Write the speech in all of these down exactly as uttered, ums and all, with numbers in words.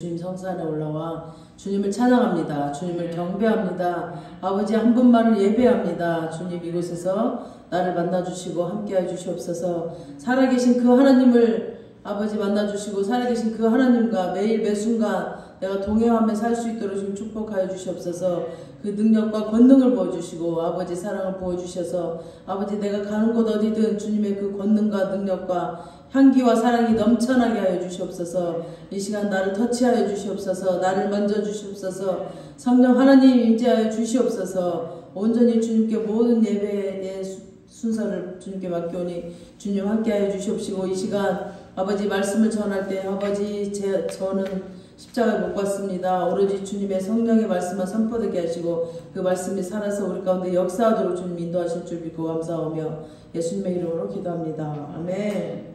주님 성산에 올라와 주님을 찬양합니다. 주님을 경배합니다. 아버지 한 분만을 예배합니다. 주님 이곳에서 나를 만나주시고 함께해 주시옵소서. 살아계신 그 하나님을 아버지 만나주시고 살아계신 그 하나님과 매일 매순간 내가 동행하며 살 수 있도록 좀 축복하여 주시옵소서. 그 능력과 권능을 보여주시고 아버지 사랑을 보여주셔서 아버지 내가 가는 곳 어디든 주님의 그 권능과 능력과 향기와 사랑이 넘쳐나게 하여 주시옵소서. 이 시간 나를 터치하여 주시옵소서. 나를 만져 주시옵소서. 성령 하나님 임재하여 주시옵소서. 온전히 주님께 모든 예배에 대해 순서를 주님께 맡겨오니 주님 함께하여 주시옵시고 이 시간 아버지 말씀을 전할 때 아버지 제, 저는 십자가에 못 갔습니다. 오로지 주님의 성령의 말씀만 선포되게 하시고 그 말씀이 살아서 우리 가운데 역사하도록 주님 인도하실 줄 믿고 감사하며 예수님의 이름으로 기도합니다. 아멘.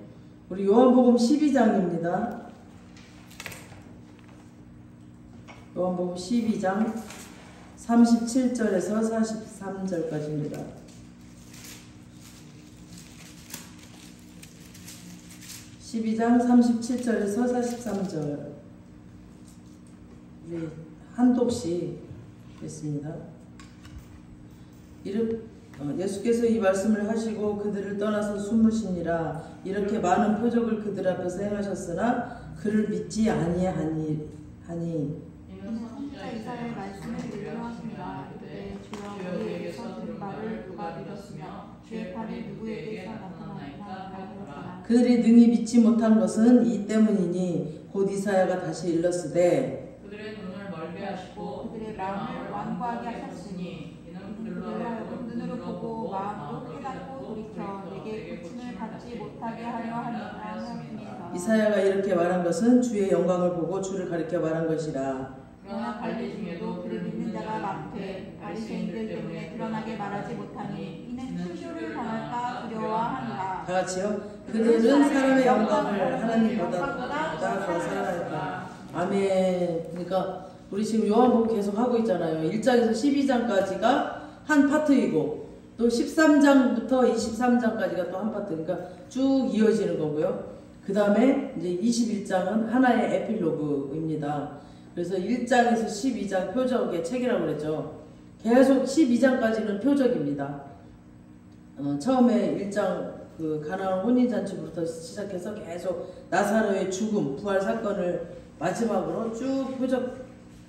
우리 요한복음 십이 장입니다. 요한복음 십이 장 삼십칠 절에서 사십삼 절까지입니다. 십이 장 삼십칠 절에서 사십삼 절 우리 한 독씩 읽겠습니다. 이름 예수께서 이 말씀을 하시고 그들을 떠나서 숨으시니라. 이렇게 많은 표적을 그들 앞에서 행하셨으나 그를 믿지 아니하니 하니 선지자의 말씀을 들으하시니라. 그때 주여 우리에게서 들은 말을 누가 믿었으며 주의 팔이 누구에게서 나타나이까 하더라. 그들이 능히 믿지 못한 것은 이 때문이니 곧 이사야가 다시 일렀으되 그들의 눈을 멀게 하시고 그들의 마음을 완고하게 하셨으니 눈으로 보고 마음으로 깨닫고 돌이켜 내게 고침을 받지 못하게 하려 하느니라. 이사야가 이렇게 말한 것은 주의 영광을 보고 주를 가리켜 말한 것이라. 그러나 갈대 중에도 그를 믿는 자가 많되 바리새인들 때문에 드러나게 말하지 못하니 이는 수쇼를 당할까 두려워하니라. 다 같이요. 그들은 사람의 영광을 하나님보다 더 사랑하였다. 아멘. 그러니까 우리 지금 요한복음 계속 하고 있잖아요. 일 장에서 십이 장까지가 한 파트이고 또 십삼 장부터 이십삼 장까지가 또 한 파트, 그러니까 쭉 이어지는 거고요. 그 다음에 이제 이십일 장은 하나의 에필로그입니다. 그래서 일 장에서 십이 장 표적의 책이라고 그랬죠. 계속 십이 장까지는 표적입니다. 어, 처음에 일 장 그 가나안 혼인잔치부터 시작해서 계속 나사로의 죽음, 부활 사건을 마지막으로 쭉 표적,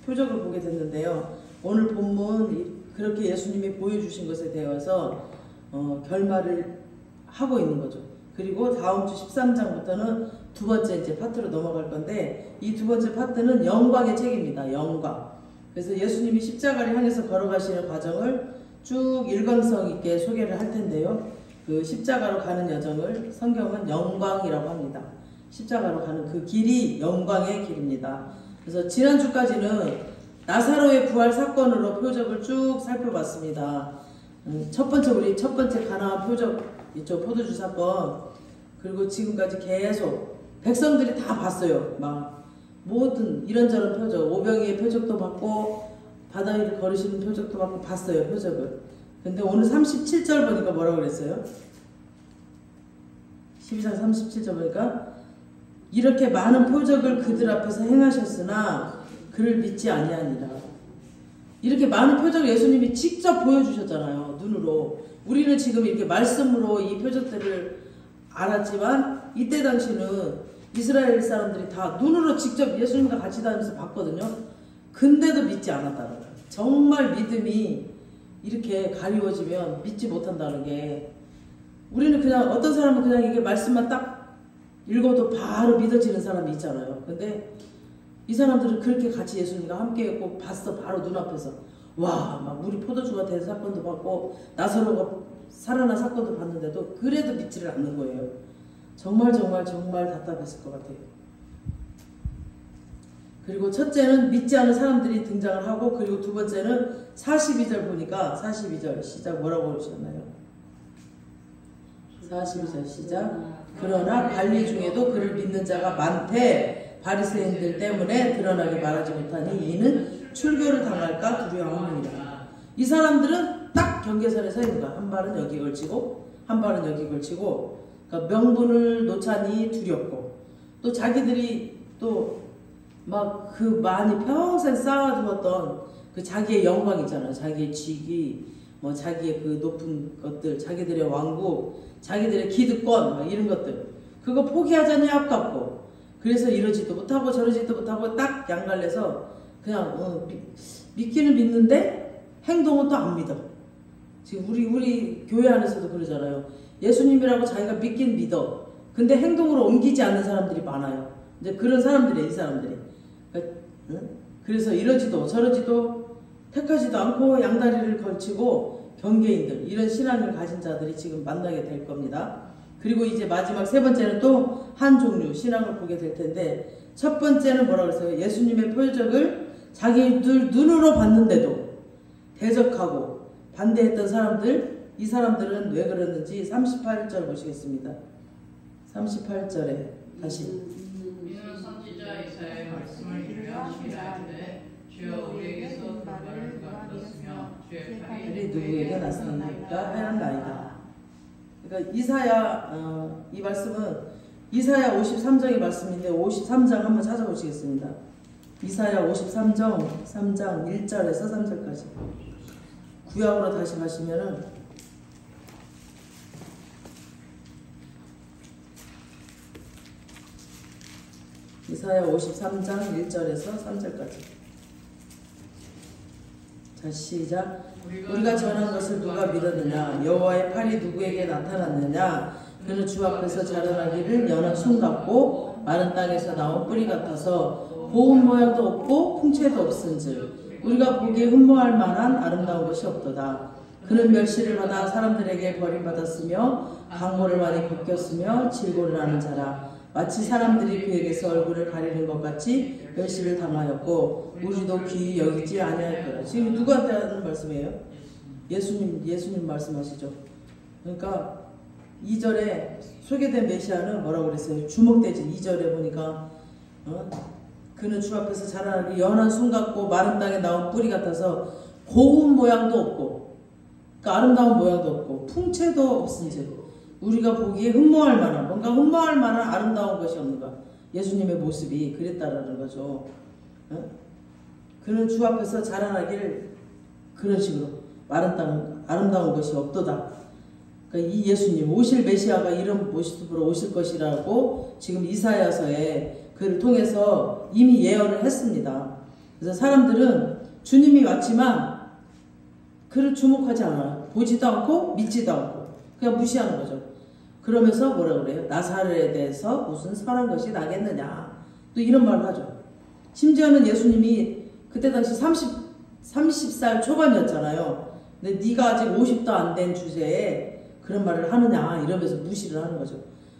표적을 보게 됐는데요. 오늘 본문 그렇게 예수님이 보여주신 것에 대해서 어, 결말을 하고 있는 거죠. 그리고 다음 주 십삼 장부터는 두 번째 이제 파트로 넘어갈 건데 이 두 번째 파트는 영광의 책입니다. 영광. 그래서 예수님이 십자가를 향해서 걸어가시는 과정을 쭉 일관성 있게 소개를 할 텐데요. 그 십자가로 가는 여정을 성경은 영광이라고 합니다. 십자가로 가는 그 길이 영광의 길입니다. 그래서 지난주까지는 나사로의 부활 사건으로 표적을 쭉 살펴봤습니다. 첫 번째 우리 첫 번째 가나안 표적 있죠. 포도주 사건. 그리고 지금까지 계속 백성들이 다 봤어요. 막 모든 이런저런 표적, 오병이의 표적도 봤고 바다 위를 걸으시는 표적도 봤고 봤어요. 표적을. 근데 오늘 삼십칠 절 보니까 뭐라고 그랬어요? 십이 장 삼십칠 절 보니까 이렇게 많은 표적을 그들 앞에서 행하셨으나 그를 믿지 아니하니라. 이렇게 많은 표적을 예수님이 직접 보여주셨잖아요. 눈으로. 우리는 지금 이렇게 말씀으로 이 표적들을 알았지만 이때 당시는 이스라엘 사람들이 다 눈으로 직접 예수님과 같이 다니면서 봤거든요. 근데도 믿지 않았다는 거예요. 정말 믿음이 이렇게 가리워지면 믿지 못한다는 게 우리는 그냥 어떤 사람은 그냥 이게 말씀만 딱 읽어도 바로 믿어지는 사람이 있잖아요. 근데 이 사람들은 그렇게 같이 예수님과 함께했고 봤어. 바로 눈앞에서. 와, 막 물이 포도주가 된 사건도 봤고 나사로가 살아난 사건도 봤는데도 그래도 믿지를 않는 거예요. 정말 정말 정말 답답했을 것 같아요. 그리고 첫째는 믿지 않은 사람들이 등장을 하고 그리고 두 번째는 사십이 절 보니까 사십이 절 시작 뭐라고 그러셨나요? 사십이 절 시작. 그러나 관리 중에도 그를 믿는 자가 많되 바리새인들 때문에 드러나게 말하지 못하니 이는 출교를 당할까 두려워합니다. 이 사람들은 딱 경계선에 서 있는 거야. 한 발은 여기 걸치고 한 발은 여기 걸치고 그러니까 명분을 놓자니 두렵고 또 자기들이 또 막 그 많이 평생 쌓아두었던 그 자기의 영광 있잖아요. 자기의 직위, 뭐 자기의 그 높은 것들, 자기들의 왕국, 자기들의 기득권, 막 이런 것들. 그거 포기하자니 아깝고. 그래서 이러지도 못하고 저러지도 못하고 딱 양갈래서 그냥 어, 믿, 믿기는 믿는데 행동은 또 안 믿어. 지금 우리 우리 교회 안에서도 그러잖아요. 예수님이라고 자기가 믿긴 믿어. 근데 행동으로 옮기지 않는 사람들이 많아요. 이제 그런 사람들이 이 사람들이. 그래서 이러지도 저러지도 택하지도 않고 양다리를 걸치고 경계인들, 이런 신앙을 가진 자들이 지금 만나게 될 겁니다. 그리고 이제 마지막 세 번째는 또 한 종류 신앙을 보게 될 텐데, 첫 번째는 뭐라고 했어요? 예수님의 표적을 자기들 눈으로 봤는데도 대적하고 반대했던 사람들, 이 사람들은 왜 그랬는지 삼십팔 절 보시겠습니다. 삼십팔 절에 다시 우리는 선지자 이사의 말씀을 신뢰하시라 하되 주여 우리에게서 그를 받으시며 주의 팔이 누구에게 났습니까? 하얀 나이다. 그러니까 이사야 어, 이 말씀은 이사야 오십삼 장의 말씀인데, 오십삼 장 한번 찾아보시겠습니다. 이사야 오십삼 장 삼 장 일 절에서 삼 절까지 구약으로 다시 가시면은 이사야 오십삼 장 일 절에서 삼 절까지. 시작. 우리가 전한 것을 누가 믿었느냐? 여호와의 팔이 누구에게 나타났느냐? 그는 주 앞에서 자라나기를 연한 숭 같고 마른 땅에서 나온 뿌리 같아서 보은 모양도 없고 풍채도 없은즉 우리가 보기에 흠모할 만한 아름다운 것이 없도다. 그는 멸시를 받아 사람들에게 버림받았으며 강모를 많이 걷겼으며 질고를 하는 자라. 마치 사람들이 그에게서 얼굴을 가리는 것 같이 멸시를 당하였고 우리도 귀히 여기지 아니할 거라. 지금 누구한테 하는 말씀이에요? 예수님, 예수님 말씀하시죠. 그러니까 이 절에 소개된 메시아는 뭐라고 그랬어요? 주목되지. 이 절에 보니까 어? 그는 주 앞에서 자라나기 연한 숭 같고 마른 땅에 나온 뿌리 같아서 고운 모양도 없고, 그러니까 아름다운 모양도 없고 풍채도 없은지 우리가 보기에 흠모할 만한, 뭔가 흠모할 만한 아름다운 것이 없는가. 예수님의 모습이 그랬다라는 거죠. 어? 그는 주 앞에서 자라나기를, 그런 식으로 마른 땅 아름다운 것이 없도다. 그러니까 이 예수님, 오실 메시아가 이런 모습으로 오실 것이라고 지금 이사야서에 그를 통해서 이미 예언을 했습니다. 그래서 사람들은 주님이 왔지만 그를 주목하지 않아요. 보지도 않고 믿지도 않고 그냥 무시하는 거죠. 그러면서 뭐라 그래요? 나사렛에 대해서 무슨 선한 것이 나겠느냐, 또 이런 말을 하죠. 심지어는 예수님이 그때 당시 삼십, 삼십 살 초반이었잖아요. 근데 네가 아직 오십도 안 된 주제에 그런 말을 하느냐 이러면서 무시를 하는 거죠.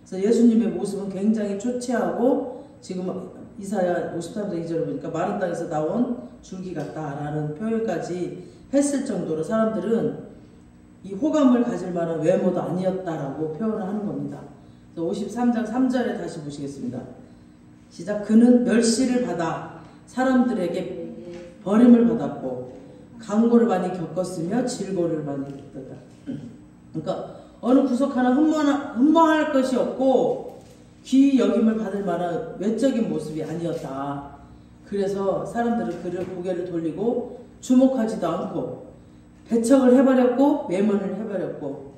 그래서 예수님의 모습은 굉장히 초췌하고 지금 이사야 오십삼 장 이 절을 보니까 마른 땅에서 나온 줄기 같다라는 표현까지 했을 정도로 사람들은 이 호감을 가질 만한 외모도 아니었다라고 표현을 하는 겁니다. 오십삼 장 삼 절에 다시 보시겠습니다. 시작. 그는 멸시를 받아 사람들에게 버림을 받았고 강고를 많이 겪었으며 질고를 많이 겪었다. 그러니까 어느 구석 하나 흠모할 것이 없고 귀히 여김을 받을 만한 외적인 모습이 아니었다. 그래서 사람들은 그를 고개를 돌리고 주목하지도 않고 배척을 해버렸고 외면을 해버렸고,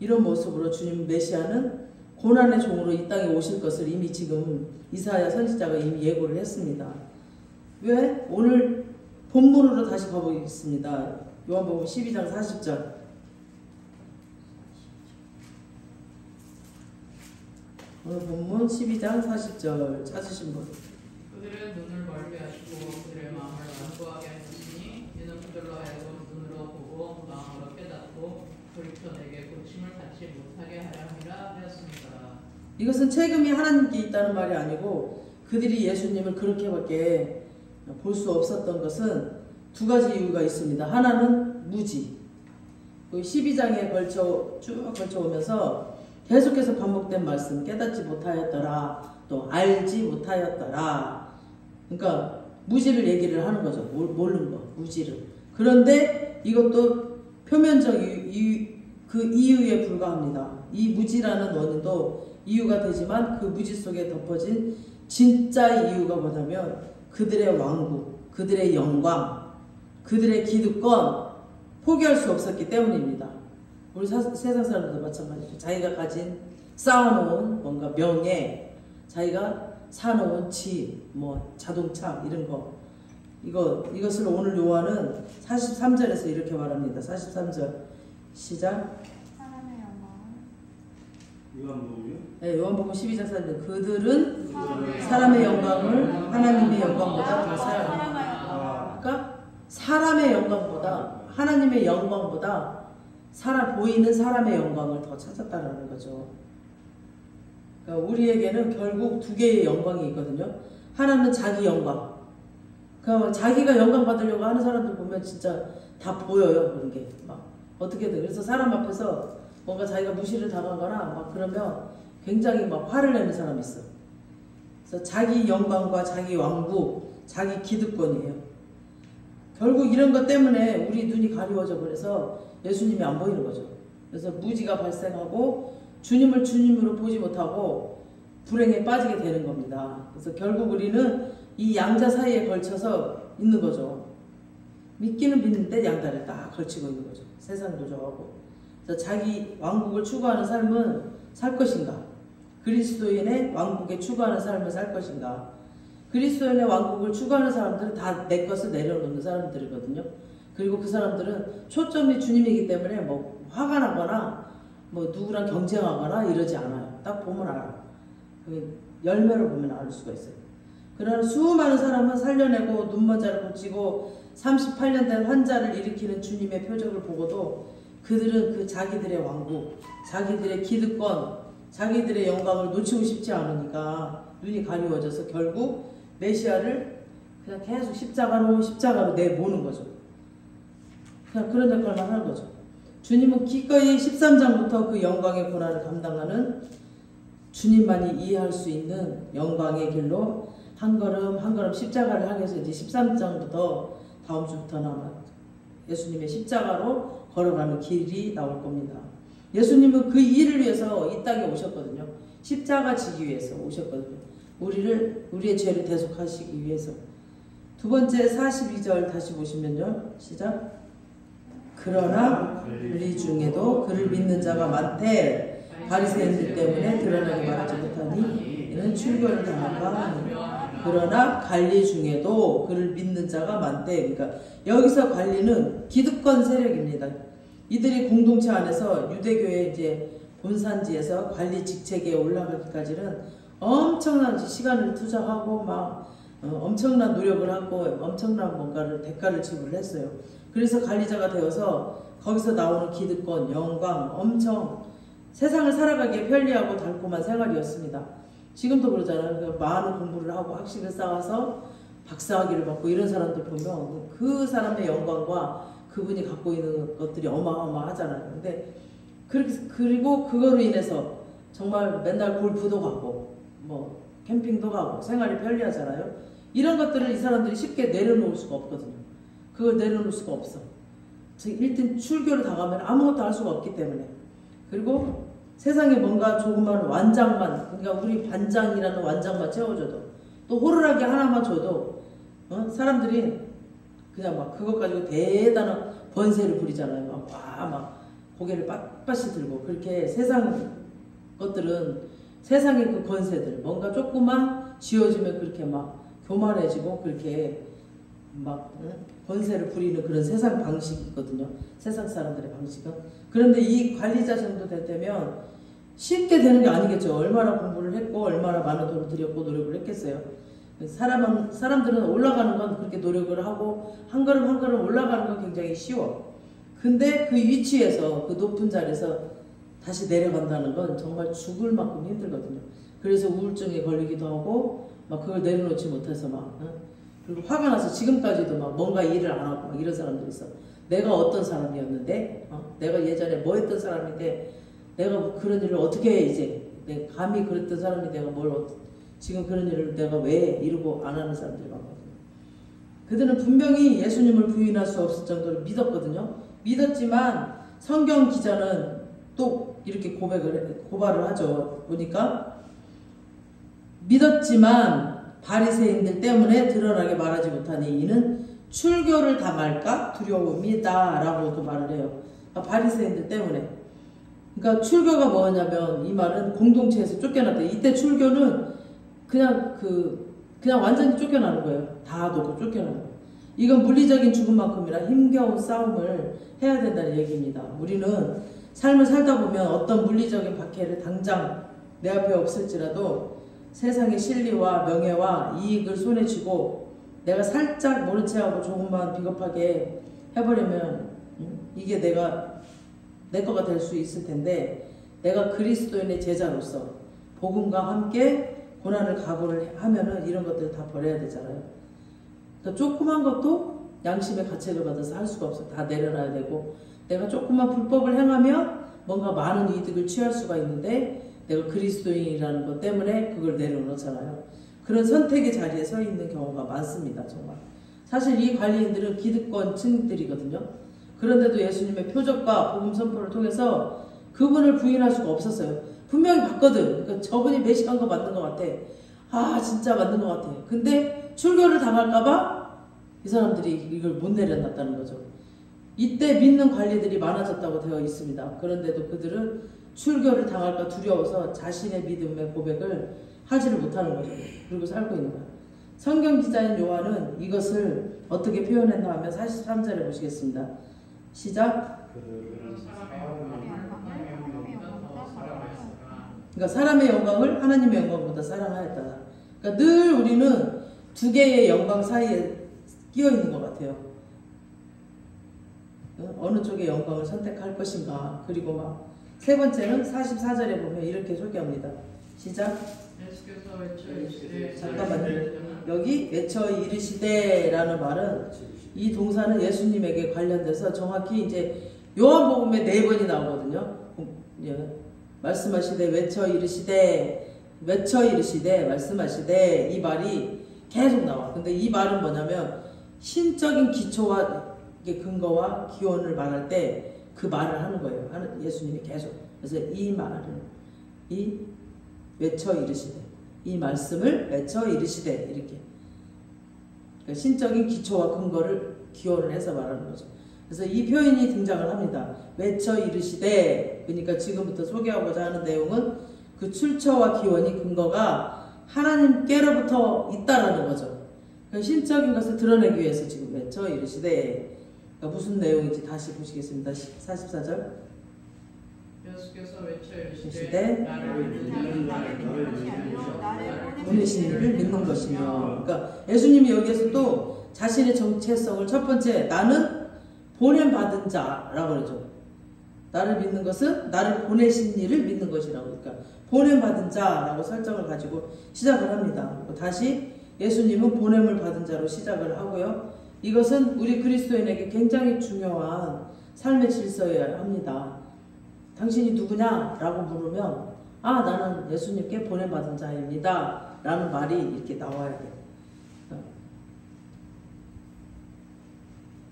이런 모습으로 주님 메시아는 고난의 종으로 이 땅에 오실 것을 이미 지금 이사야 선지자가 이미 예고를 했습니다. 왜? 오늘 본문으로 다시 가보겠습니다. 요한복음 십이 장 사십 절. 오늘 본문 십이 장 사십 절 찾으신 분. 그들의 눈을 멀리 하시고 그들의 마음을 완고하게 하시니 이는 그들로 하여금 마음으로 깨닫고 그리스도 내게 고침을 받지 못하게 하려 함이라 하였습니다. 이것은 책임이 하나님께 있다는 말이 아니고, 그들이 예수님을 그렇게밖에 볼 수 없었던 것은 두 가지 이유가 있습니다. 하나는 무지. 십이 장에 걸쳐 쭉 걸쳐오면서 계속해서 반복된 말씀, 깨닫지 못하였더라, 또 알지 못하였더라. 그러니까 무지를 얘기를 하는 거죠. 모르는 거, 무지를. 그런데 이것도 표면적 이유, 그 이유에 불과합니다. 이 무지라는 원인도 이유가 되지만 그 무지 속에 덮어진 진짜의 이유가 뭐냐면 그들의 왕국, 그들의 영광, 그들의 기득권 포기할 수 없었기 때문입니다. 우리 사, 세상 사람들도 마찬가지죠. 자기가 가진 쌓아놓은 뭔가 명예, 자기가 사놓은 집, 뭐 자동차 이런 거, 이거, 이것을 오늘 요한은 사십삼 절에서 이렇게 말합니다. 사십삼 절 시작. 사람의 영광. 요한복음이요? 네, 요한복음 십이 장 사십삼 절. 그들은 사람의, 사람의 영광을 하나님의 영광보다 더 사랑하였다. 그러니까 사람의 영광보다, 하나님의 영광보다 사람, 보이는 사람의 영광을 더 찾았다라는 거죠. 그러니까 우리에게는 결국 두 개의 영광이 있거든요. 하나는 자기 영광. 그러니까 자기가 영광 받으려고 하는 사람들 보면 진짜 다 보여요, 그런 게. 막 어떻게든. 그래서 사람 앞에서 뭔가 자기가 무시를 당하거나 막 그러면 굉장히 막 화를 내는 사람이 있어. 그래서 자기 영광과 자기 왕국, 자기 기득권이에요. 결국 이런 것 때문에 우리 눈이 가려워져 버려서 예수님이 안 보이는 거죠. 그래서 무지가 발생하고 주님을 주님으로 보지 못하고 불행에 빠지게 되는 겁니다. 그래서 결국 우리는 이 양자 사이에 걸쳐서 있는 거죠. 믿기는 믿는데 양다리를 딱 걸치고 있는 거죠. 세상도 저하고. 그래서 자기 왕국을 추구하는 삶은 살 것인가? 그리스도인의 왕국에 추구하는 삶을 살 것인가? 그리스도인의 왕국을 추구하는 사람들은 다 내 것을 내려놓는 사람들이거든요. 그리고 그 사람들은 초점이 주님이기 때문에 뭐 화가 나거나 뭐 누구랑 경쟁하거나 이러지 않아요. 딱 보면 알아요. 열매를 보면 알 수가 있어요. 그러나 수많은 사람은 살려내고 눈먼 자를 고치고 삼십팔 년 된 환자를 일으키는 주님의 표적을 보고도 그들은 그 자기들의 왕국, 자기들의 기득권, 자기들의 영광을 놓치고 싶지 않으니까 눈이 가려워져서 결국 메시아를 그냥 계속 십자가로 십자가로 내모는 거죠. 그냥 그런 역할만 하는 거죠. 주님은 기꺼이 십삼 장부터 그 영광의 고난을 감당하는 주님만이 이해할 수 있는 영광의 길로 한 걸음 한 걸음 십자가를 향해서 이제 십삼 장부터 다음 주부터는 아마 예수님의 십자가로 걸어가는 길이 나올 겁니다. 예수님은 그 일을 위해서 이 땅에 오셨거든요. 십자가 지기 위해서 오셨거든요. 우리를, 우리의 죄를 대속하시기 위해서. 두 번째 사십이 절 다시 보시면요. 시작. 그러나 우리 중에도 그를 믿는 자가 많되 바리새인들 때문에 드러나게 말하지 못하니 이는 출교를 당할까 하느니라. 그러나 관리 중에도 그를 믿는 자가 많대. 그러니까 여기서 관리는 기득권 세력입니다. 이들이 공동체 안에서 유대교의 이제 본산지에서 관리 직책에 올라가기까지는 엄청난 시간을 투자하고 막 어, 엄청난 노력을 하고 엄청난 뭔가를 대가를 지불했어요. 그래서 관리자가 되어서 거기서 나오는 기득권, 영광, 엄청 세상을 살아가기에 편리하고 달콤한 생활이었습니다. 지금도 그러잖아요. 많은 공부를 하고 학식을 쌓아서 박사학위를 받고 이런 사람들 보면 그 사람의 영광과 그분이 갖고 있는 것들이 어마어마하잖아요. 근데 그렇게, 그리고 그거로 인해서 정말 맨날 골프도 가고 뭐 캠핑도 가고 생활이 편리하잖아요. 이런 것들을 이 사람들이 쉽게 내려놓을 수가 없거든요. 그걸 내려놓을 수가 없어. 즉 일단 출교를 당하면 아무것도 할 수가 없기 때문에. 그리고 세상에 뭔가 조그만 완장만, 그러니까 우리 반장이라는 완장만 채워줘도, 또 호루라기 하나만 줘도, 어? 사람들이 그냥 막 그것 가지고 대단한 번세를 부리잖아요. 막, 와, 막 고개를 빳빳이 들고, 그렇게 세상 것들은, 세상의 그 권세들, 뭔가 조그만 지어지면 그렇게 막 교만해지고, 그렇게 막 응? 권세를 부리는 그런 세상 방식이 있거든요. 세상 사람들의 방식은. 그런데 이 관리자 정도 되면 쉽게 되는 게 아니겠죠. 얼마나 공부를 했고 얼마나 많은 돈을 들였고 노력을 했겠어요. 사람은, 사람들은 올라가는 건 그렇게 노력을 하고 한 걸음 한 걸음 올라가는 건 굉장히 쉬워. 근데 그 위치에서 그 높은 자리에서 다시 내려간다는 건 정말 죽을 만큼 힘들거든요. 그래서 우울증에 걸리기도 하고 막 그걸 내려놓지 못해서 막 응? 그리고 화가 나서 지금까지도 막 뭔가 일을 안 하고 막 이런 사람도 있어. 내가 어떤 사람이었는데, 어? 내가 예전에 뭐 했던 사람인데, 내가 뭐 그런 일을 어떻게 해, 이제. 내가 감히 그랬던 사람이 내가 뭘, 어떻게, 지금 그런 일을 내가 왜 해? 이러고 안 하는 사람들이 많거든요. 그들은 분명히 예수님을 부인할 수 없을 정도로 믿었거든요. 믿었지만 성경 기자는 또 이렇게 고백을, 고발을 하죠. 보니까 믿었지만, 바리새인들 때문에 드러나게 말하지 못하니 이는 출교를 당할까 두려움이다 라고도 말을 해요. 그러니까 바리새인들 때문에. 그러니까 출교가 뭐냐면 이 말은 공동체에서 쫓겨났다. 이때 출교는 그냥 그 그냥 완전히 쫓겨나는 거예요. 다 놓고 쫓겨나는 거예요. 이건 물리적인 죽음만큼이나 힘겨운 싸움을 해야 된다는 얘기입니다. 우리는 삶을 살다 보면 어떤 물리적인 박해를 당장 내 앞에 없을지라도 세상의 실리와 명예와 이익을 손에 쥐고 내가 살짝 모른 체하고 조금만 비겁하게 해버리면 이게 내가 내 거가 될 수 있을 텐데, 내가 그리스도인의 제자로서 복음과 함께 고난을 각오를 하면은 이런 것들을 다 버려야 되잖아요. 그러니까 조그만 것도 양심의 가책을 받아서 할 수가 없어. 다 내려놔야 되고, 내가 조그만 불법을 행하면 뭔가 많은 이득을 취할 수가 있는데 내가 그리스도인이라는 것 때문에 그걸 내려놓잖아요. 그런 선택의 자리에 서 있는 경우가 많습니다. 정말. 사실 이 관리인들은 기득권층들이거든요. 그런데도 예수님의 표적과 복음 선포를 통해서 그분을 부인할 수가 없었어요. 분명히 봤거든. 그러니까 저분이 메시아인 거 맞는 것 같아. 아 진짜 맞는 것 같아. 근데 출교를 당할까봐 이 사람들이 이걸 못 내려놨다는 거죠. 이때 믿는 관리들이 많아졌다고 되어 있습니다. 그런데도 그들은 출교를 당할까 두려워서 자신의 믿음의 고백을 하지를 못하는 거죠. 그리고 살고 있는 거예요. 성경 기자인 요한은 이것을 어떻게 표현했나 하면 사십삼 절에 보시겠습니다. 시작. 그러니까 사람의 영광을 하나님의 영광보다 사랑하였다. 그러니까 늘 우리는 두 개의 영광 사이에 끼어 있는 것 같아요. 어느 쪽의 영광을 선택할 것인가. 그리고 막 세 번째는 사십사 절에 보면 이렇게 소개합니다. 시작. 잠깐만요. 여기 외쳐 이르시되 라는 말은 이 동사는 예수님에게 관련돼서 정확히 이제 요한복음에 네 번이 나오거든요. 예. 말씀하시되 외쳐 이르시되 외쳐 이르시되 말씀하시되 이 말이 계속 나와. 근데 이 말은 뭐냐면 신적인 기초와 근거와 기원을 말할 때 그 말을 하는 거예요. 예수님이 계속. 그래서 이 말을 이 외쳐 이르시되 이 말씀을 외쳐 이르시되 이렇게 그러니까 신적인 기초와 근거를 기원을 해서 말하는 거죠. 그래서 이 표현이 등장을 합니다. 외쳐 이르시되. 그러니까 지금부터 소개하고자 하는 내용은 그 출처와 기원이 근거가 하나님께로부터 있다라는 거죠. 그러니까 신적인 것을 드러내기 위해서 지금 외쳐 이르시되. 그러니까 무슨 내용인지 다시 보시겠습니다. 사십사 절. 예수께서 외쳐 이르시되 나를 보내신 이를 믿는 것이며. 그러니까 예수님이 여기에서 또 자신의 정체성을 첫 번째 나는 보냄받은 자라고 그러죠. 나를 믿는 것은 나를 보내신 이를 믿는 것이라고. 그러니까 보냄받은 자라고 설정을 가지고 시작을 합니다. 다시 예수님은 보냄을 받은 자로 시작을 하고요. 이것은 우리 그리스도인에게 굉장히 중요한 삶의 질서여야 합니다. 당신이 누구냐? 라고 물으면 아 나는 예수님께 보내받은 자입니다 라는 말이 이렇게 나와야 돼요.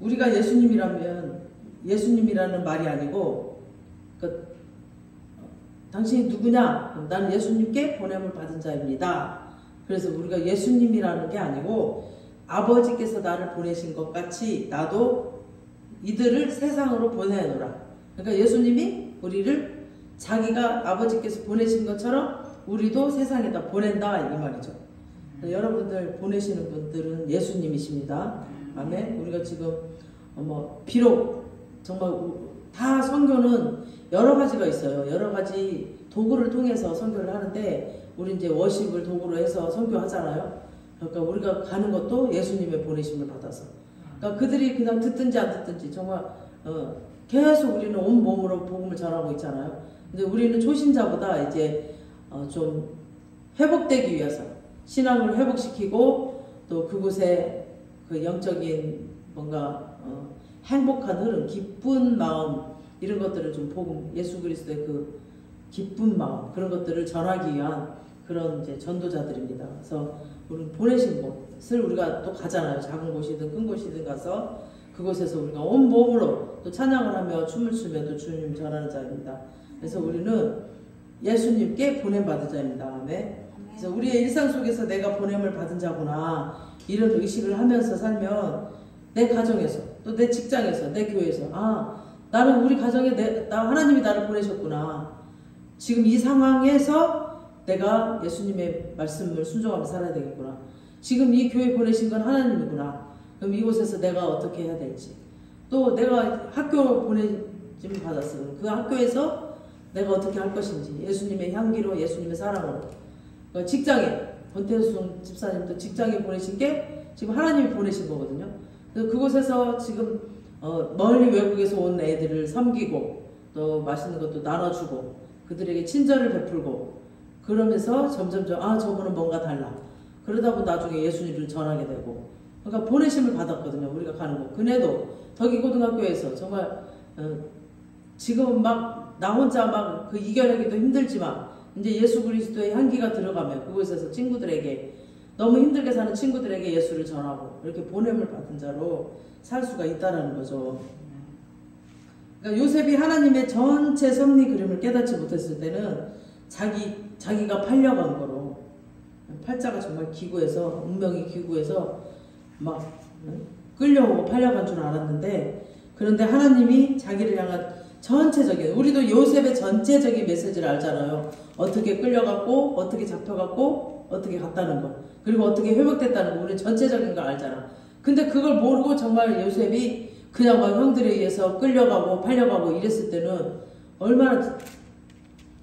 우리가 예수님이라면 예수님이라는 말이 아니고 그러니까, 당신이 누구냐? 나는 예수님께 보냄을 받은 자입니다. 그래서 우리가 예수님이라는 게 아니고 아버지께서 나를 보내신 것 같이 나도 이들을 세상으로 보내노라. 그러니까 예수님이 우리를 자기가 아버지께서 보내신 것처럼 우리도 세상에다 보낸다 이 말이죠. 여러분들 보내시는 분들은 예수님이십니다. 아멘. 우리가 지금 뭐 비록 정말 다 선교는 여러 가지가 있어요. 여러 가지 도구를 통해서 선교를 하는데 우리 이제 워십을 도구로 해서 선교하잖아요. 그러니까 우리가 가는 것도 예수님의 보내심을 받아서. 그러니까 그들이 그냥 듣든지 안 듣든지 정말 어, 계속 우리는 온몸으로 복음을 전하고 있잖아요. 근데 우리는 초신자보다 이제 어 좀 회복되기 위해서 신앙을 회복시키고 또 그곳에 그 영적인 뭔가 어 행복한 흐름, 기쁜 마음 이런 것들을 좀 복음, 예수 그리스도의 그 기쁜 마음 그런 것들을 전하기 위한 그런 이제 전도자들입니다. 그래서 우리는 보내신 곳을 우리가 또 가잖아요. 작은 곳이든 큰 곳이든 가서 그곳에서 우리가 온몸으로 또 찬양을 하며 춤을 추며 또 주님 전하는 자입니다. 그래서 우리는 예수님께 보냄받은 자입니다. 아멘. 그래서 우리의 일상 속에서 내가 보냄을 받은 자구나 이런 의식을 하면서 살면 내 가정에서 또 내 직장에서 내 교회에서 아 나는 우리 가정에 내, 나 하나님이 나를 보내셨구나. 지금 이 상황에서 내가 예수님의 말씀을 순종하며 살아야 되겠구나. 지금 이 교회 보내신 건 하나님이구나. 그럼 이곳에서 내가 어떻게 해야 될지. 또 내가 학교 보내짐 받았으면 그 학교에서 내가 어떻게 할 것인지. 예수님의 향기로 예수님의 사랑으로. 그러니까 직장에 권태순 집사님도 직장에 보내신 게 지금 하나님이 보내신 거거든요. 그래서 그곳에서 지금 어, 멀리 외국에서 온 애들을 섬기고 또 맛있는 것도 나눠주고 그들에게 친절을 베풀고 그러면서 점점점 아 저분은 뭔가 달라. 그러다 보면 나중에 예수님을 전하게 되고 그러니까 보내심을 받았거든요. 우리가 가는 곳. 그네도 덕이고등학교에서 정말 어, 지금 막 나 혼자 막 그 이겨내기도 힘들지만 이제 예수 그리스도의 향기가 들어가면 그곳에서 친구들에게 너무 힘들게 사는 친구들에게 예수를 전하고 이렇게 보냄을 받은 자로 살 수가 있다는 거죠. 그러니까 요셉이 하나님의 전체 섭리 그림을 깨닫지 못했을 때는 자기, 자기가 팔려간 거로 팔자가 정말 기구해서 운명이 기구해서 막 끌려오고 팔려간 줄 알았는데 그런데 하나님이 자기를 향한 전체적인 우리도 요셉의 전체적인 메시지를 알잖아요. 어떻게 끌려갔고 어떻게 잡혀갔고 어떻게 갔다는 거 그리고 어떻게 회복됐다는 거 우리 전체적인 걸 알잖아. 근데 그걸 모르고 정말 요셉이 그냥 막 형들에 의해서 끌려가고 팔려가고 이랬을 때는 얼마나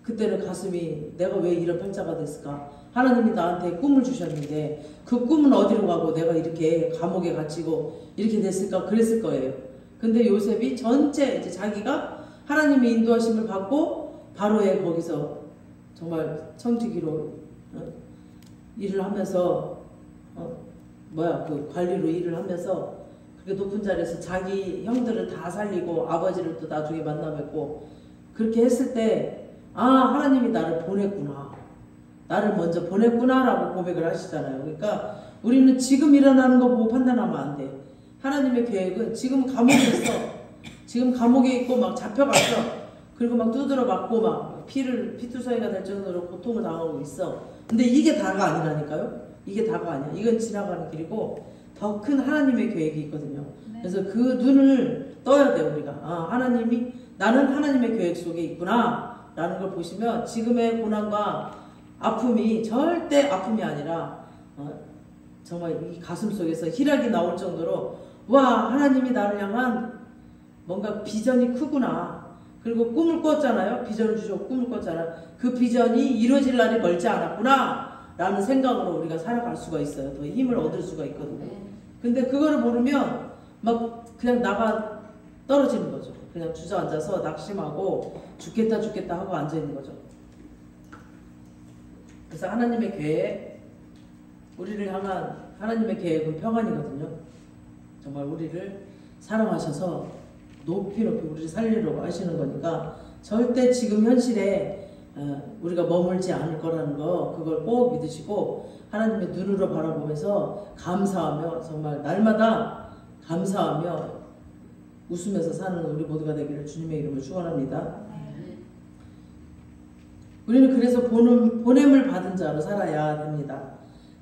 그때는 가슴이 내가 왜 이런 팔자가 됐을까. 하나님이 나한테 꿈을 주셨는데 그 꿈은 어디로 가고 내가 이렇게 감옥에 갇히고 이렇게 됐을까 그랬을 거예요. 근데 요셉이 전체 이제 자기가 하나님의 인도하심을 받고 바로에 거기서 정말 청지기로 일을 하면서 어, 뭐야 그 관리로 일을 하면서 그렇게 높은 자리에서 자기 형들을 다 살리고 아버지를 또 나중에 만나 뵙고 그렇게 했을 때 아 하나님이 나를 보냈구나 나를 먼저 보냈구나 라고 고백을 하시잖아요. 그러니까 우리는 지금 일어나는 거 보고 판단하면 안 돼. 하나님의 계획은 지금 감옥에 있어. 지금 감옥에 있고 막 잡혀갔어. 그리고 막 두드려 맞고 막 피를 피투성이가 될 정도로 고통을 당하고 있어. 근데 이게 다가 아니라니까요. 이게 다가 아니야. 이건 지나가는 길이고 더 큰 하나님의 계획이 있거든요. 네. 그래서 그 눈을 떠야 돼요. 우리가 아, 하나님이 나는 하나님의 계획 속에 있구나 라는 걸 보시면 지금의 고난과 아픔이 절대 아픔이 아니라 어, 정말 이 가슴 속에서 희락이 나올 정도로 와 하나님이 나를 향한 뭔가 비전이 크구나. 그리고 꿈을 꿨잖아요. 비전을 주시고 꿈을 꿨잖아요. 그 비전이 이루어질 날이 멀지 않았구나 라는 생각으로 우리가 살아갈 수가 있어요. 더 힘을 얻을 수가 있거든요. 근데 그거를 모르면 막 그냥 나가 떨어지는 거죠. 그냥 주저앉아서 낙심하고 죽겠다 죽겠다 하고 앉아있는 거죠. 그래서 하나님의 계획, 우리를 향한 하나님의 계획은 평안이거든요. 정말 우리를 사랑하셔서 높이 높이 우리를 살리려고 하시는 거니까 절대 지금 현실에 우리가 머물지 않을 거라는 거 그걸 꼭 믿으시고 하나님의 눈으로 바라보면서 감사하며 정말 날마다 감사하며 웃으면서 사는 우리 모두가 되기를 주님의 이름으로 축원합니다. 우리는 그래서 보냄을 받은 자로 살아야 됩니다.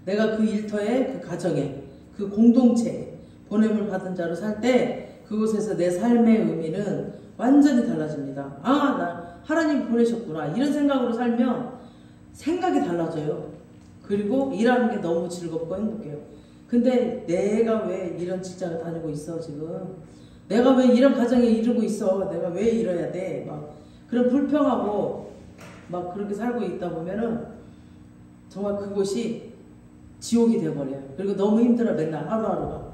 내가 그 일터에, 그 가정에, 그 공동체에 보냄을 받은 자로 살 때 그곳에서 내 삶의 의미는 완전히 달라집니다. 아, 나 하나님 보내셨구나 이런 생각으로 살면 생각이 달라져요. 그리고 일하는 게 너무 즐겁고 행복해요. 근데 내가 왜 이런 직장을 다니고 있어 지금? 내가 왜 이런 가정에 이르고 있어? 내가 왜 이러야 돼? 막 그런 불평하고 막 그렇게 살고 있다 보면은 정말 그곳이 지옥이 돼버려요. 그리고 너무 힘들어 맨날 하루하루가.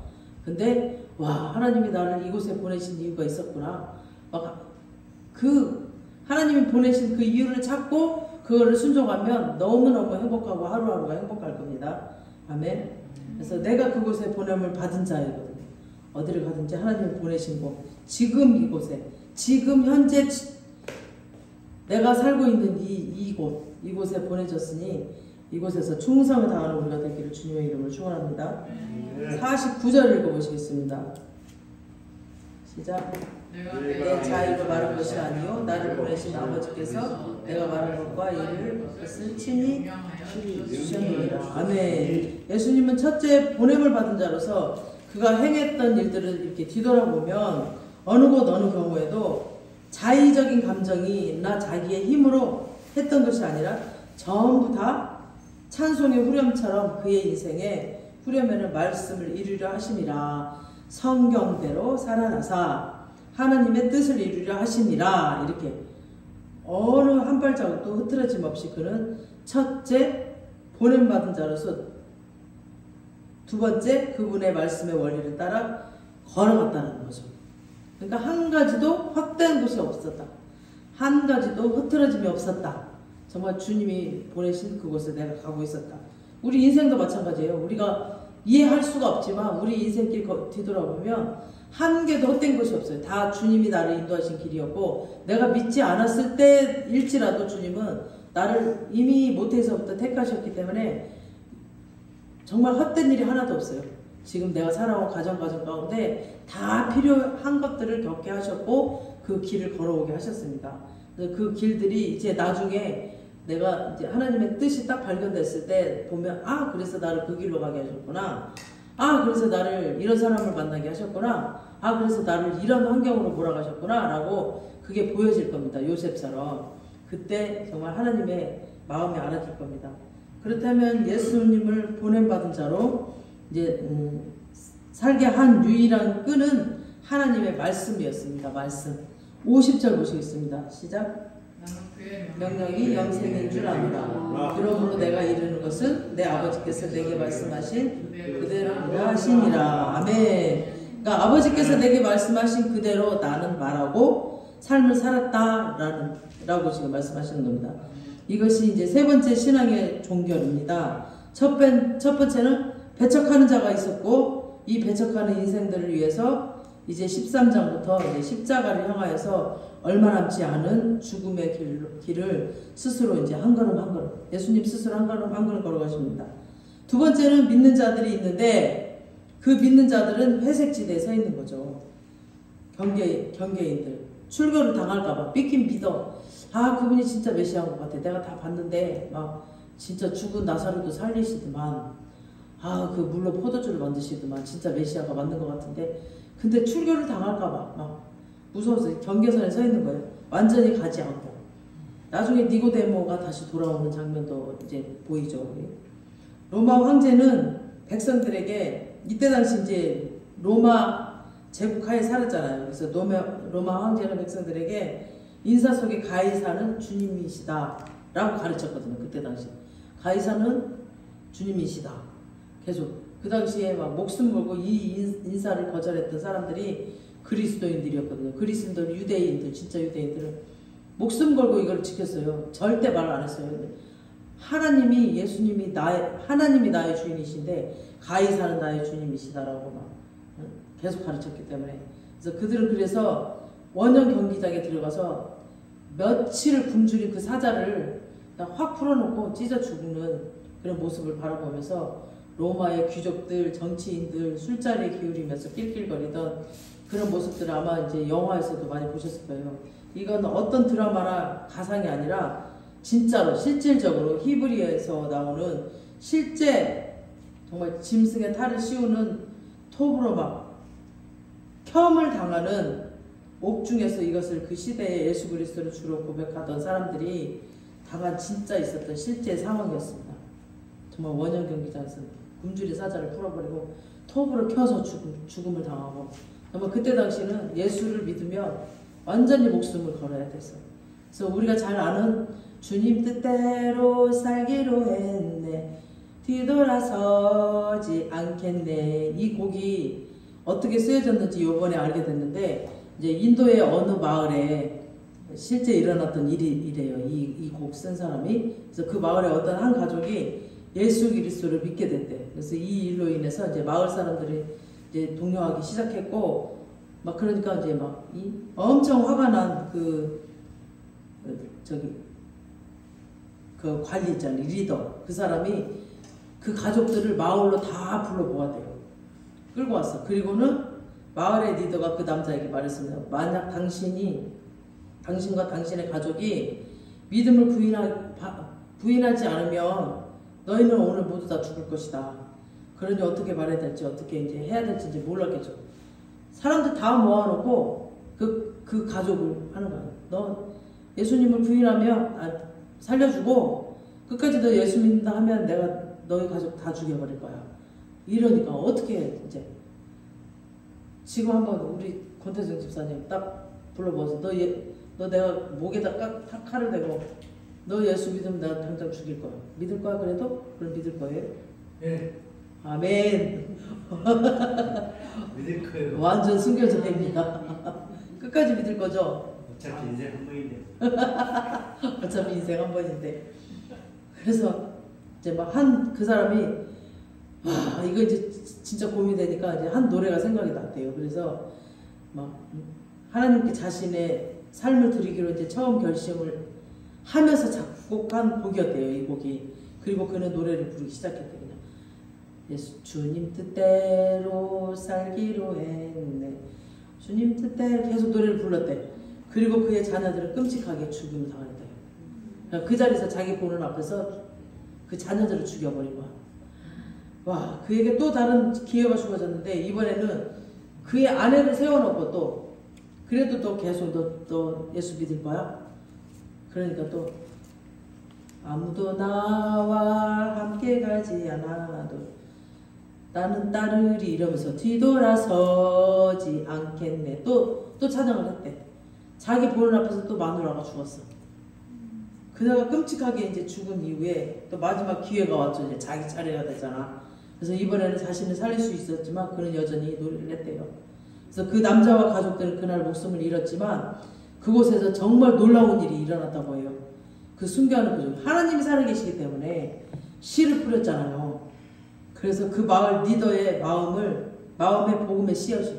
근데 와 하나님이 나를 이곳에 보내신 이유가 있었구나. 막 그 하나님이 보내신 그 이유를 찾고 그거를 순종하면 너무너무 행복하고 하루하루가 행복할 겁니다. 아멘. 그래서 내가 그곳에 보냄을 받은 자이거든요. 어디를 가든지 하나님이 보내신 곳 지금 이곳에 지금 현재 내가 살고 있는 이, 이곳 이곳에 보내졌으니 이곳에서 충성을 다하는 우리가 되기를 주님의 이름으로 축원합니다. 사십구 절 읽어보시겠습니다. 시작. 내 자아이가 말한 것이 아니요 나를 보내신 아버지께서 내가 말한 것과 이를 것을 친히 주셨느니라. 아멘. 예수님은 첫째 보냄을 받은 자로서 그가 행했던 일들을 이렇게 뒤돌아보면 어느 곳 어느 경우에도 자의적인 감정이나 자기의 힘으로 했던 것이 아니라 전부 다 찬송의 후렴처럼 그의 인생에 후렴에는 말씀을 이루려 하심이라. 성경대로 살아나사 하나님의 뜻을 이루려 하심이라. 이렇게 어느 한 발자국도 흐트러짐 없이 그는 첫째 보냄받은 자로서, 두 번째 그분의 말씀의 원리를 따라 걸어갔다는 거죠. 그러니까 한 가지도 확대한 것이 없었다. 한 가지도 흐트러짐이 없었다. 정말 주님이 보내신 그곳에 내가 가고 있었다. 우리 인생도 마찬가지예요. 우리가 이해할 수가 없지만 우리 인생길 뒤돌아보면 한 개도 헛된 것이 없어요. 다 주님이 나를 인도하신 길이었고, 내가 믿지 않았을 때일지라도 주님은 나를 이미 모태에서부터 택하셨기 때문에 정말 헛된 일이 하나도 없어요. 지금 내가 살아온 가정가정 가운데 다 필요한 것들을 겪게 하셨고 그 길을 걸어오게 하셨습니다. 그 길들이 이제 나중에 내가 이제 하나님의 뜻이 딱 발견됐을 때 보면, 아, 그래서 나를 그 길로 가게 하셨구나. 아, 그래서 나를 이런 사람을 만나게 하셨구나. 아, 그래서 나를 이런 환경으로 몰아가셨구나. 라고 그게 보여질 겁니다. 요셉처럼. 그때 정말 하나님의 마음이 알아줄 겁니다. 그렇다면 예수님을 보냄받은 자로 이제 음, 살게 한 유일한 끈은 하나님의 말씀이었습니다. 말씀. 오십 절 보시겠습니다. 시작. 명령이 영생인 줄 안다. 그러므로 내가 이루는 것은 내 아버지께서 내게 말씀하신 그대로 내가 하시니라. 아멘. 그러니까 아버지께서 내게 말씀하신 그대로 나는 말하고 삶을 살았다라는 라고 지금 말씀하시는 겁니다. 이것이 이제 세 번째 신앙의 종결입니다. 첫, 번, 첫 번째는 배척하는 자가 있었고, 이 배척하는 인생들을 위해서 이제 십삼 장부터 이제 십자가를 향하여서 얼마 남지 않은 죽음의 길, 길을 스스로 이제 한 걸음 한 걸음, 예수님 스스로 한 걸음 한 걸음 걸어가십니다. 두 번째는 믿는 자들이 있는데 그 믿는 자들은 회색지대에 서 있는 거죠. 경계, 경계인들. 출교를 당할까봐 믿긴 믿어. 아, 그분이 진짜 메시아인 것 같아. 내가 다 봤는데 막 진짜 죽은 나사로도 살리시더만, 아, 그 물로 포도주를 만드시더만 진짜 메시아가 맞는 것 같은데, 근데 출교를 당할까봐 막 무서워서 경계선에 서 있는 거예요. 완전히 가지 않고. 나중에 니고데모가 다시 돌아오는 장면도 이제 보이죠. 로마 황제는 백성들에게, 이때 당시 이제 로마 제국하에 살았잖아요. 그래서 로마, 로마 황제는 백성들에게 인사 속에 가이사는 주님이시다 라고 가르쳤거든요. 그때 당시 가이사는 주님이시다. 계속 그 당시에 막 목숨 걸고 이 인사를 거절했던 사람들이 그리스도인들이었거든요. 그리스도인들, 유대인들, 진짜 유대인들은 목숨 걸고 이걸 지켰어요. 절대 말 안 했어요. 하나님이, 예수님이 나의, 하나님이 나의 주인이신데 가이사는 나의 주님이시다라고 막 계속 가르쳤기 때문에. 그래서 그들은 그래서 원형 경기장에 들어가서 며칠을 굶주린 그 사자를 확 풀어놓고 찢어 죽는 그런 모습을 바라보면서 로마의 귀족들, 정치인들 술자리에 기울이면서 낄낄거리던 그런 모습들을 아마 이제 영화에서도 많이 보셨을 거예요. 이건 어떤 드라마나 가상이 아니라 진짜로 실질적으로 히브리어에서 나오는 실제 정말 짐승의 탈을 씌우는 톱으로 막 켬을 당하는 옥중에서 이것을 그 시대에 예수 그리스도를 주로 고백하던 사람들이 다만 진짜 있었던 실제 상황이었습니다. 정말 원형 경기장에서 굶주린 사자를 풀어버리고 톱으로 켜서 죽음, 죽음을 당하고. 아마 그때 당시는 예수를 믿으면 완전히 목숨을 걸어야 돼서, 그래서 우리가 잘 아는 주님 뜻대로 살기로 했네, 뒤돌아서지 않겠네, 이 곡이 어떻게 쓰여졌는지 요번에 알게 됐는데, 이제 인도의 어느 마을에 실제 일어났던 일이 이래요. 이 이 곡 쓴 사람이. 그래서 그 마을의 어떤 한 가족이 예수 그리스도를 믿게 됐대. 그래서 이 일로 인해서 이제 마을 사람들이 이제 동요하기 시작했고, 막 그러니까 이제 막 이 엄청 화가 난 그 저기 그 관리 있잖아요, 리더. 그 사람이 그 가족들을 마을로 다 불러 모아대요. 끌고 왔어. 그리고는 마을의 리더가 그 남자에게 말했습니다. 만약 당신이, 당신과 당신의 가족이 믿음을 부인하, 부인하지 않으면 너희는 오늘 모두 다 죽을 것이다. 그러니 어떻게 말해야 될지, 어떻게 이제 해야 될지 이제 몰랐겠죠. 사람들 다 모아놓고 그, 그 가족을 하는 거예요. 너 예수님을 부인하면, 아, 살려주고 끝까지 너 예수 믿는다 하면 내가 너희 가족 다 죽여버릴 거야. 이러니까 어떻게 이제 지금 한번 우리 권태정 집사님 딱 불러보세요. 너, 예, 너 내가 목에다 깍, 탁 칼을 대고 너 예수 믿으면 나 당장 죽일 거야. 믿을 거야 그래도? 그럼 믿을 거예요? 네. 아멘. 믿을 거예요. 완전 순교자입니다. 끝까지 믿을 거죠? 어차피 인생 한 번인데. 어차피 인생 한 번인데. 그래서 이제 막 한 그 사람이 와, 이거 이제 진짜 고민되니까 이제 한 노래가 생각이 났대요. 그래서 막 하나님께 자신의 삶을 드리기로 이제 처음 결심을 하면서 작곡한 곡이었대요, 이 곡이. 그리고 그는 노래를 부르기 시작했대요. 그냥 예수, 주님 뜻대로 살기로 했네. 주님 뜻대로 계속 노래를 불렀대. 그리고 그의 자녀들은 끔찍하게 죽임을 당했대요. 그 자리에서 자기 보는 앞에서 그 자녀들을 죽여버린 거야. 와, 그에게 또 다른 기회가 주어졌는데 이번에는 그의 아내를 세워놓고 또 그래도 또 계속 너, 너 예수 믿을 거야? 그러니까 또 아무도 나와 함께 가지 않아도 나는 따르리 이러면서 뒤돌아서지 않겠네. 또, 또 찬양을 했대. 자기 보는 앞에서 또 마누라가 죽었어. 그녀가 끔찍하게 이제 죽은 이후에 또 마지막 기회가 왔죠. 이제 자기 차례가 되잖아. 그래서 이번에는 자신을 살릴 수 있었지만 그는 여전히 노래를 했대요. 그래서 그 남자와 가족들은 그날 목숨을 잃었지만 그곳에서 정말 놀라운 일이 일어났다고 해요. 그 순교하는 구조. 하나님이 살아계시기 때문에 씨를 뿌렸잖아요. 그래서 그 마을 리더의 마음을, 마음의 복음의 씨앗이,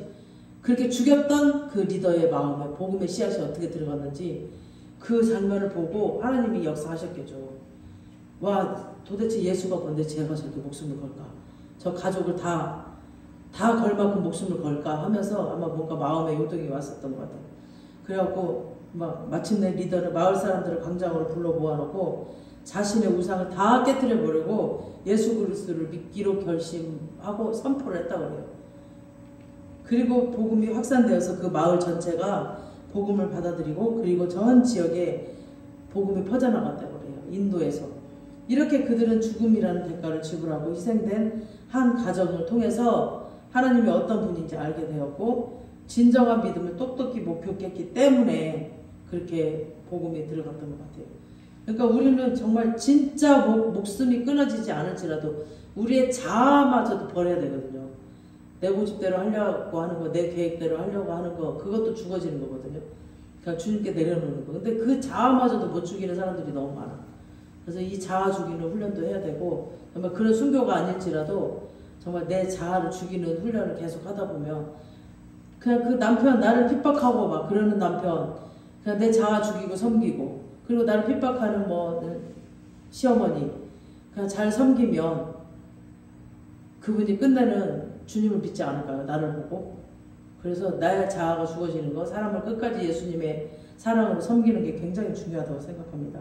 그렇게 죽였던 그 리더의 마음에 복음의 씨앗이 어떻게 들어갔는지 그 장면을 보고 하나님이 역사하셨겠죠. 와, 도대체 예수가 뭔데 제가 저렇게 목숨을 걸까? 저 가족을 다, 다 걸 만큼 목숨을 걸까? 하면서 아마 뭔가 마음에 요동이 왔었던 것 같아요. 그래갖고 막 마침내 리더는 마을 사람들을 광장으로 불러 모아놓고 자신의 우상을 다 깨뜨려버리고 예수 그리스도를 믿기로 결심하고 선포를 했다고 해요. 그리고 복음이 확산되어서 그 마을 전체가 복음을 받아들이고 그리고 전 지역에 복음이 퍼져나갔다고 해요. 인도에서. 이렇게 그들은 죽음이라는 대가를 지불하고 희생된 한 가정을 통해서 하나님이 어떤 분인지 알게 되었고 진정한 믿음을 똑똑히 목격했기 때문에 그렇게 복음이 들어갔던 것 같아요. 그러니까 우리는 정말 진짜 목, 목숨이 끊어지지 않을지라도 우리의 자아마저도 버려야 되거든요. 내 고집대로 하려고 하는 거, 내 계획대로 하려고 하는 거, 그것도 죽어지는 거거든요. 그냥 주님께 내려놓는 거. 근데 그 자아마저도 못 죽이는 사람들이 너무 많아. 그래서 이 자아 죽이는 훈련도 해야 되고 정말 그런 순교가 아닐지라도 정말 내 자아를 죽이는 훈련을 계속 하다 보면 그냥 그 남편 나를 핍박하고 막 그러는 남편, 그냥 내 자아 죽이고 섬기고, 그리고 나를 핍박하는 뭐 시어머니 그냥 잘 섬기면 그분이 끝내는 주님을 믿지 않을까요? 나를 보고. 그래서 나의 자아가 죽어지는 거, 사람을 끝까지 예수님의 사랑으로 섬기는 게 굉장히 중요하다고 생각합니다.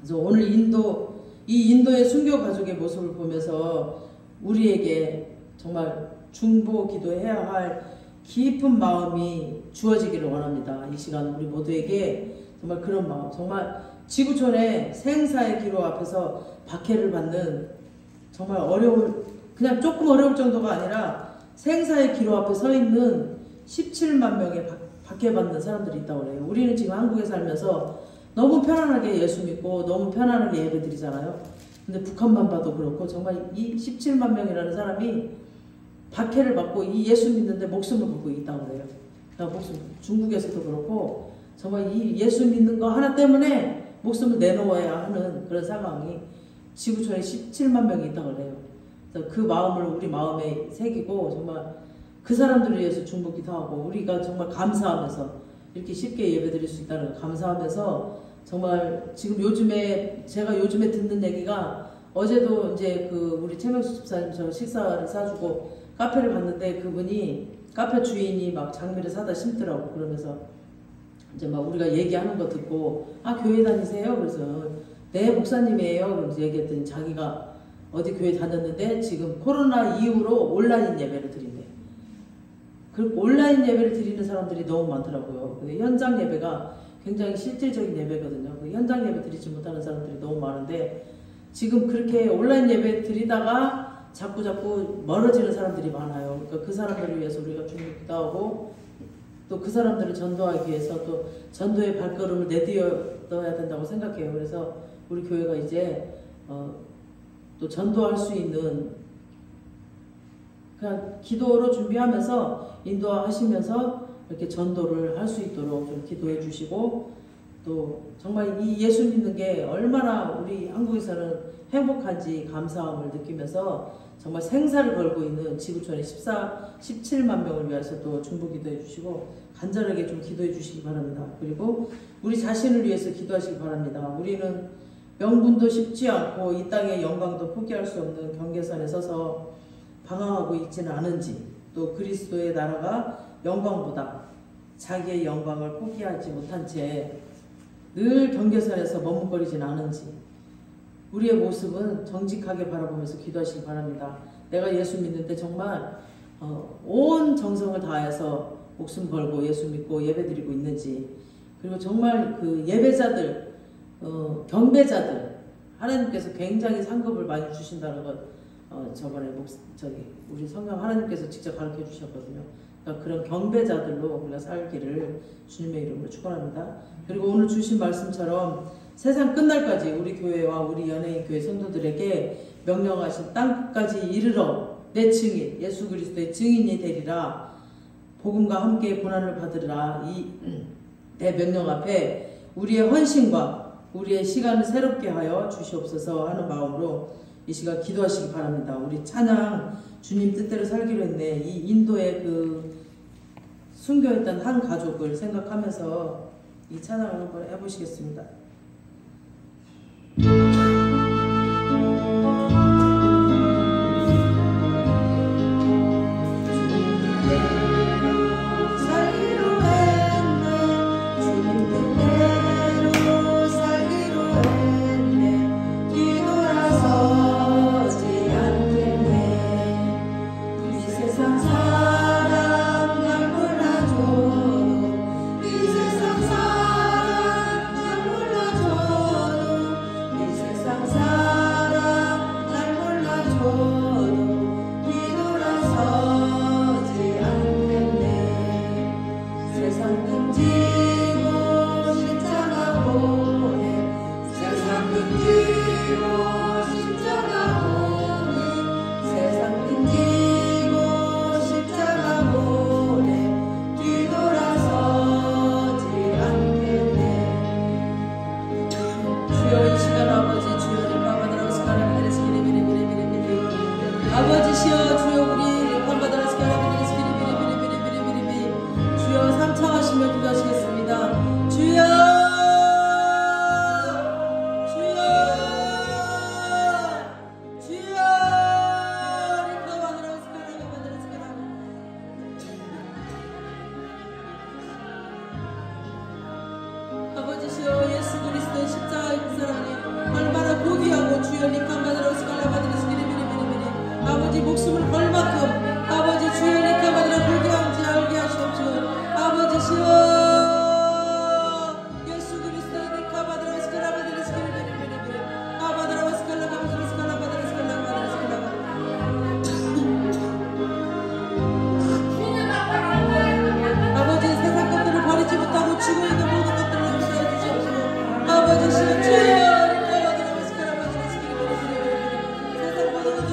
그래서 오늘 인도, 이 인도의 순교 가족의 모습을 보면서 우리에게 정말 중보 기도해야 할 깊은 마음이 주어지기를 원합니다. 이 시간 우리 모두에게 정말 그런 마음, 정말 지구촌의 생사의 기로 앞에서 박해를 받는 정말 어려운, 그냥 조금 어려울 정도가 아니라 생사의 기로 앞에 서 있는 십칠만 명의 박해받는 사람들이 있다고 그래요. 우리는 지금 한국에 살면서 너무 편안하게 예수 믿고 너무 편안하게 예배 드리잖아요. 근데 북한만 봐도 그렇고 정말 이 십칠만 명이라는 사람이 박해를 받고 이 예수 믿는데 목숨을 걸고 있다고 그래요. 그러니까 목숨, 중국에서도 그렇고 정말 이 예수 믿는 거 하나 때문에 목숨을 내놓아야 하는 그런 상황이 지구촌에 십칠만 명이 있다고 그래요. 그 마음을 우리 마음에 새기고 정말 그 사람들을 위해서 중보 기도하고 우리가 정말 감사하면서 이렇게 쉽게 예배 드릴 수 있다는 걸 감사하면서 정말 지금 요즘에 제가 요즘에 듣는 얘기가 어제도 이제 그 우리 최명수 집사님 저 식사를 사주고 카페를 갔는데 그분이 카페 주인이 막 장미를 사다 심더라고. 그러면서 이제 막 우리가 얘기하는 거 듣고, 아, 교회 다니세요? 그래서 네, 목사님이에요. 그러면서 얘기했더니 자기가 어디 교회 다녔는데 지금 코로나 이후로 온라인 예배를 드린대. 그 온라인 예배를 드리는 사람들이 너무 많더라고요. 근데 현장 예배가 굉장히 실질적인 예배거든요. 현장 예배 드리지 못하는 사람들이 너무 많은데, 지금 그렇게 온라인 예배 드리다가 자꾸 자꾸 멀어지는 사람들이 많아요. 그러니까 그 사람들을 위해서 우리가 주님 기도하고, 또 그 사람들을 전도하기 위해서 또 전도의 발걸음을 내딛어야 된다고 생각해요. 그래서 우리 교회가 이제 어, 또 전도할 수 있는, 그냥 기도로 준비하면서 인도하시면서 이렇게 전도를 할 수 있도록 좀 기도해 주시고, 또 정말 이 예수 믿는 게 얼마나 우리 한국에서는 행복한지 감사함을 느끼면서 정말 생사를 걸고 있는 지구촌의 십사, 십칠만 명을 위해서 또 중보 기도해 주시고, 간절하게 좀 기도해 주시기 바랍니다. 그리고 우리 자신을 위해서 기도하시기 바랍니다. 우리는 명분도 쉽지 않고 이 땅의 영광도 포기할 수 없는 경계선에 서서 방황하고 있지는 않은지, 또 그리스도의 나라가 영광보다 자기의 영광을 포기하지 못한 채 늘 경계선에서 머뭇거리진 않은지, 우리의 모습은 정직하게 바라보면서 기도하시기 바랍니다. 내가 예수 믿는데 정말 어, 온 정성을 다해서 목숨 걸고 예수 믿고 예배드리고 있는지, 그리고 정말 그 예배자들, 어, 경배자들, 하나님께서 굉장히 상급을 많이 주신다는 것, 어, 저번에 목, 저기 우리 성경 하나님께서 직접 가르쳐 주셨거든요. 그러니까 그런 경배자들로 우리가 살기를 주님의 이름으로 축원합니다. 그리고 오늘 주신 말씀처럼 세상 끝날까지 우리 교회와 우리 연예인 교회 성도들에게 명령하신 땅 끝까지 이르러 내 증인, 예수 그리스도의 증인이 되리라, 복음과 함께 고난을 받으리라, 이 내 명령 앞에 우리의 헌신과 우리의 시간을 새롭게 하여 주시옵소서 하는 마음으로 이 시간 기도하시기 바랍니다. 우리 찬양 주님 뜻대로 살기로 했네, 이 인도의 그 순교했던 한 가족을 생각하면서 이 찬양을 한번 해보시겠습니다.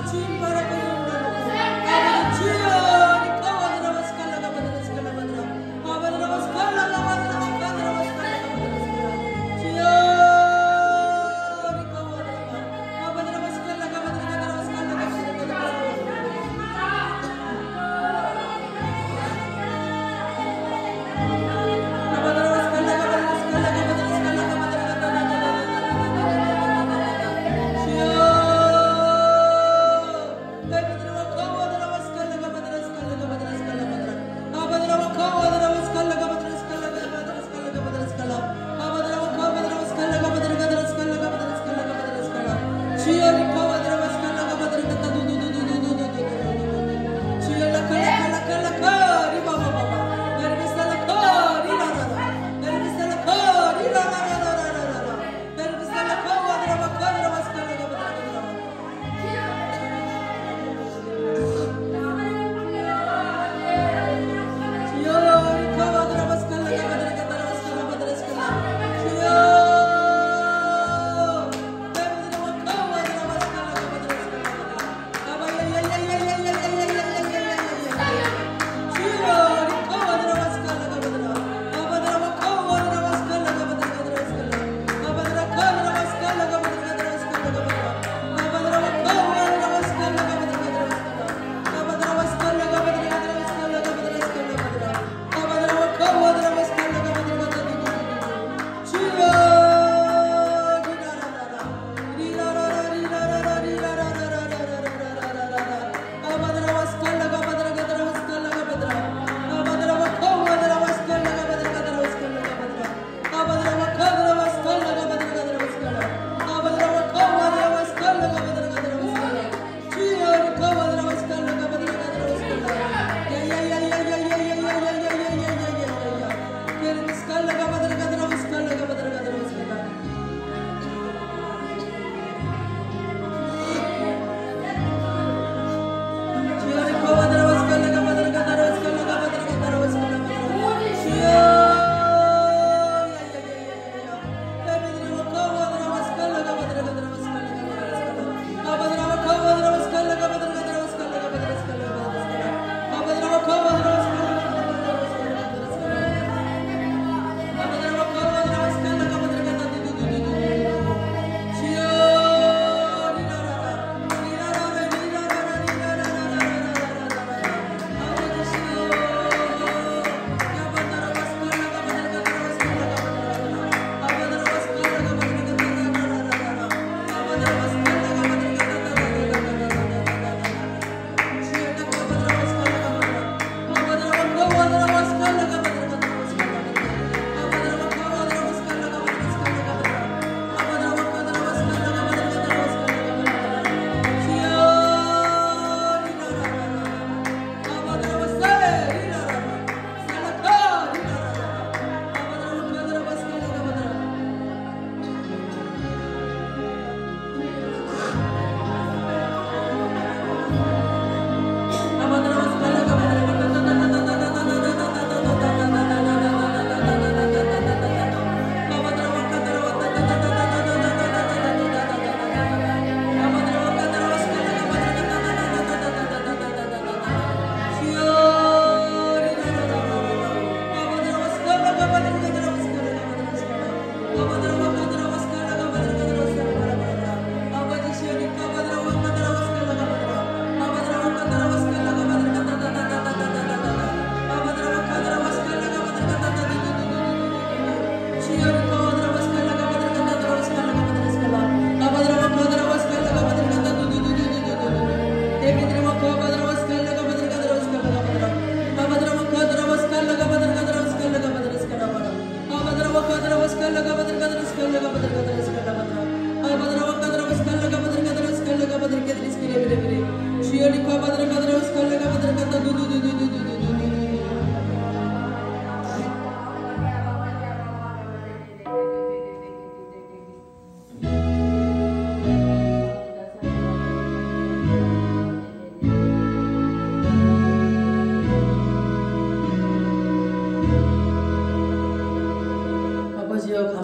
주님 바라보는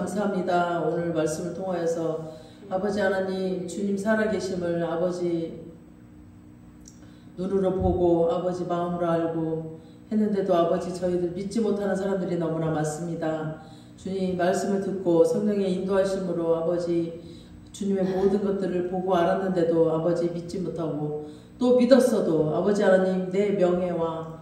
감사합니다. 오늘 말씀을 통하여서 아버지 하나님, 주님 살아계심을 아버지 눈으로 보고 아버지 마음으로 알고 했는데도 아버지 저희들 믿지 못하는 사람들이 너무나 많습니다. 주님 말씀을 듣고 성령의 인도하심으로 아버지 주님의 모든 것들을 보고 알았는데도 아버지 믿지 못하고, 또 믿었어도 아버지 하나님 내 명예와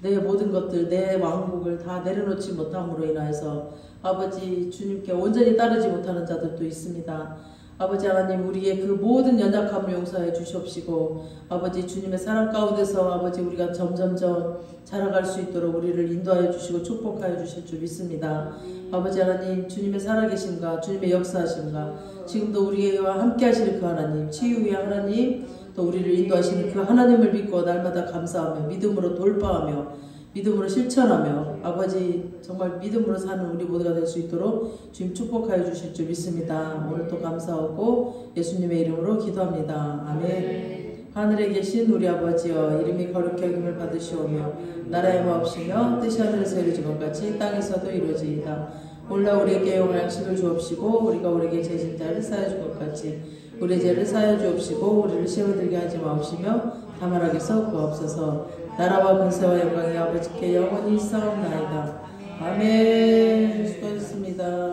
내 모든 것들, 내 왕국을 다 내려놓지 못함으로 인하여서 아버지 주님께 온전히 따르지 못하는 자들도 있습니다. 아버지 하나님, 우리의 그 모든 연약함을 용서해 주시옵시고 아버지 주님의 사랑 가운데서 아버지 우리가 점점점 자라갈 수 있도록 우리를 인도하여 주시고 축복하여 주실 줄 믿습니다. 아버지 하나님, 주님의 살아계심과 주님의 역사하심과 지금도 우리와 함께 하실 그 하나님, 치유의 하나님, 또 우리를 인도하시는 그 하나님을 믿고 날마다 감사하며 믿음으로 돌파하며 믿음으로 실천하며 아버지 정말 믿음으로 사는 우리 모두가 될 수 있도록 주님 축복하여 주실 줄 믿습니다. 오늘 또 감사하고 예수님의 이름으로 기도합니다. 아멘. 하늘에 계신 우리 아버지여, 이름이 거룩히 여김을 받으시오며 나라의 마옵시며 뜻이 하늘에서 이루어진 것 같이 땅에서도 이루어지이다. 오늘날 우리에게 오늘 양식을 주옵시고 우리가 우리에게 죄 지은 자를 사하여 줄 것 같이 우리의 죄를 사하여 주옵시고 우리를 시험에 들게 하지 마옵시며 다만 악에서 구하옵소서. 나라와 권세와 영광이 아버지께 영원히 있사옵나이다. 아멘. 수고하셨습니다.